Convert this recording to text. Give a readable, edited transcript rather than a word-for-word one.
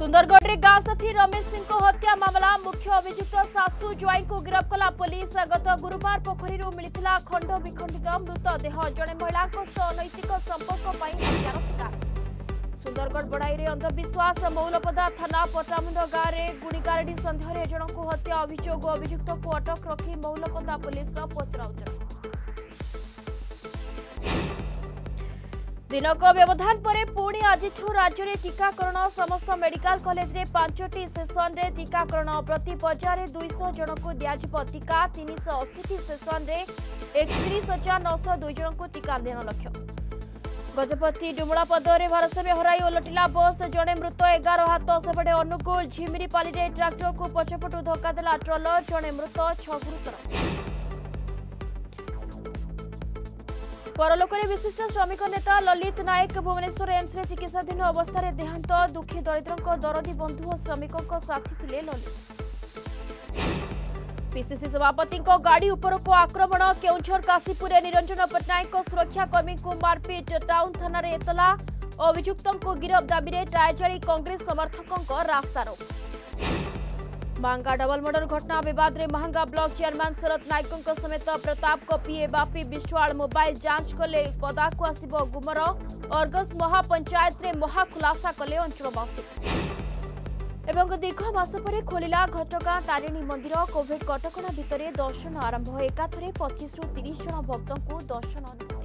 सुंदरगढ़ रे गांसाथी रमेश सिंह को हत्या मामला मुख्य अभियुक्त सासू ज्वाई को गिरफ कला पुलिस। गत गुरुवार पोखरी मिलता खंड विखंडित मृतदेह जड़े महिला अनैतिक संपर्क हत्यार शिकार। सुंदरगढ़ बड़ाई रे अंधविश्वास मौलपदा थाना पटामुंड गांव में गुणिगारेडी सन्देह जन को हत्या अभियोग अभियुक्त को अटक रखी मौलपदा पुलिस पचराउचरा। दिनक व्यवधान परे पुणी आजिठू राज्य में टीकाकरण समस्त मेडिकल कॉलेज रे 5टी सेसन रे टीकाकरण प्रति 5000 जन को दिया टीका। 380 सेसन रे 31902 जन को टीका देना लक्ष्य। गजपति डुमुला पदर भारसाम्य हराई ओलटिला बस जड़े मृत 11 हाथ सेपटे अनुकूल। झिमिरीपाली रे ट्रैक्टर को पछपटू धक्का देला ट्रलर जड़े मृत 6 गुरुतर। परलोक में विशिष्ट श्रमिक नेता ललित नायक भुवनेश्वर एम्स रे चिकित्साधीन अवस्था रे देहांत। दुखी दरिद्रों दरदी बंधु और श्रमिकों को साथी थिले ललित। पीसीसी सभापति गाड़ी उपर को आक्रमण। केउंझर काशीपुर निरंजन पट्टनायक सुरक्षाकर्मी को मारपीट। टाउन थाना रे एतला अभियुक्तों को गिरफ दाबी रे टायचाली कांग्रेस समर्थकों को रास्तारोक। महंगा डबल मर्डर घटना विवाद में महंगा ब्लॉक चेयरमैन शरत नायकों समेत प्रताप को पीए बापी विश्वाल मोबाइल जांच कले। पदा को आसब गुमर। अर्गस महापंचायत में महाखुलासा कले अंचलवासी। एवं दीर्घ मास पर खोलिला घटगां तारिणी मंदिर। कोविड कटकणा भितर दर्शन आरंभ। एकाथरे 25 रु 30 जन भक्तों को दर्शन।